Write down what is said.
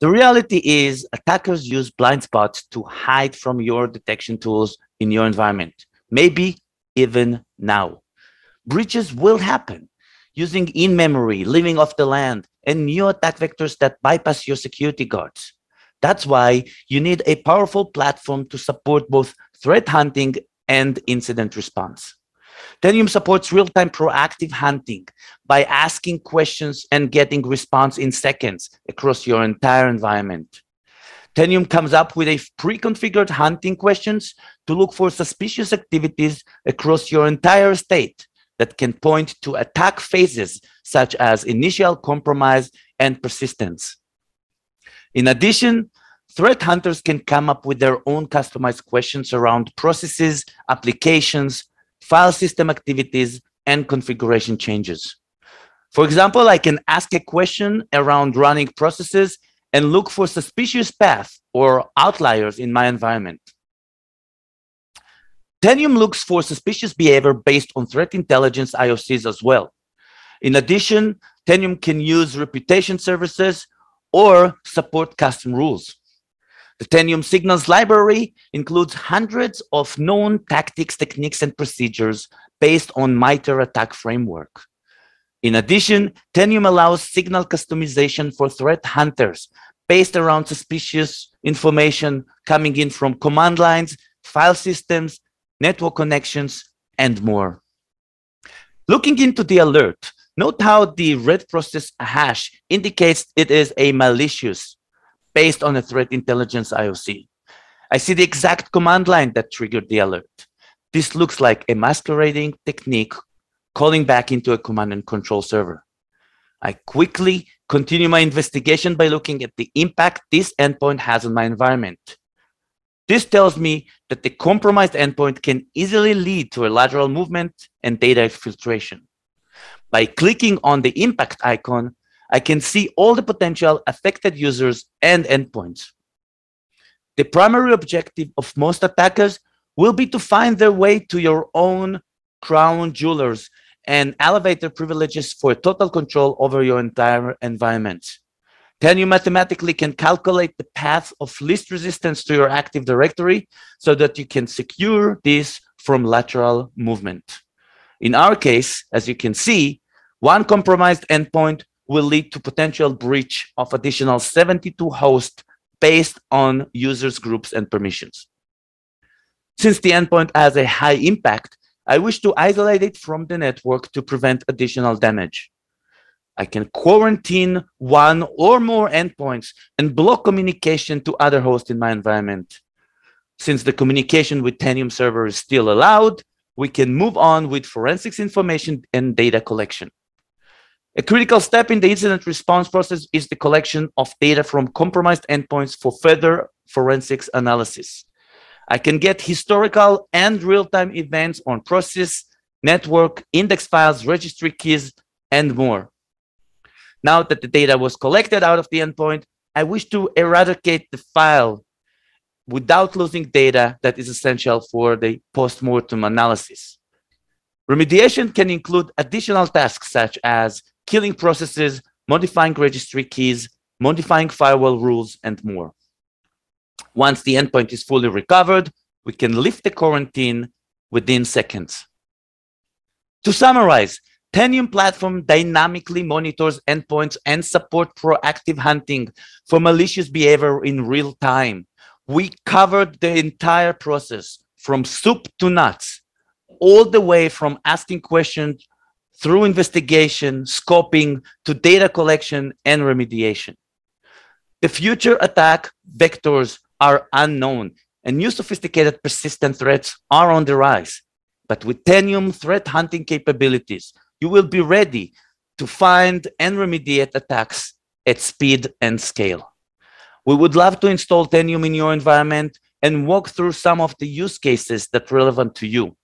The reality is attackers use blind spots to hide from your detection tools in your environment, maybe even now. Breaches will happen using in-memory, living off the land, and new attack vectors that bypass your security guards. That's why you need a powerful platform to support both threat hunting and incident response. Tanium supports real-time proactive hunting by asking questions and getting response in seconds across your entire environment. Tanium comes up with a pre-configured hunting questions to look for suspicious activities across your entire estate that can point to attack phases such as initial, compromise, and persistence. In addition, threat hunters can come up with their own customized questions around processes, applications, file system activities, and configuration changes. For example, I can ask a question around running processes and look for suspicious paths or outliers in my environment. Tanium looks for suspicious behavior based on threat intelligence IOCs as well. In addition, Tanium can use reputation services or support custom rules. The Tanium Signals library includes hundreds of known tactics, techniques, and procedures based on MITRE ATT&CK framework. In addition, Tanium allows signal customization for threat hunters based around suspicious information coming in from command lines, file systems, network connections, and more. Looking into the alert, note how the red process hash indicates it is a malicious based on a threat intelligence IOC. I see the exact command line that triggered the alert. This looks like a masquerading technique calling back into a command and control server. I quickly continue my investigation by looking at the impact this endpoint has on my environment. This tells me that the compromised endpoint can easily lead to a lateral movement and data exfiltration. By clicking on the impact icon, I can see all the potential affected users and endpoints. The primary objective of most attackers will be to find their way to your own crown jewelers and elevate their privileges for total control over your entire environment. Tanium mathematically can calculate the path of least resistance to your Active Directory so that you can secure this from lateral movement. In our case, as you can see, one compromised endpoint will lead to potential breach of additional 72 hosts based on users, groups, and permissions. Since the endpoint has a high impact, I wish to isolate it from the network to prevent additional damage. I can quarantine one or more endpoints and block communication to other hosts in my environment. Since the communication with Tanium server is still allowed, we can move on with forensics information and data collection. A critical step in the incident response process is the collection of data from compromised endpoints for further forensics analysis. I can get historical and real-time events on process, network, index files, registry keys, and more. Now that the data was collected out of the endpoint, I wish to eradicate the file without losing data that is essential for the post-mortem analysis. Remediation can include additional tasks such as killing processes, modifying registry keys, modifying firewall rules, and more. Once the endpoint is fully recovered, we can lift the quarantine within seconds. To summarize, Tanium platform dynamically monitors endpoints and supports proactive hunting for malicious behavior in real time. We covered the entire process from soup to nuts, all the way from asking questions through investigation, scoping, to data collection and remediation. The future attack vectors are unknown, and new sophisticated persistent threats are on the rise. But with Tanium threat hunting capabilities, you will be ready to find and remediate attacks at speed and scale. We would love to install Tanium in your environment and walk through some of the use cases that are relevant to you.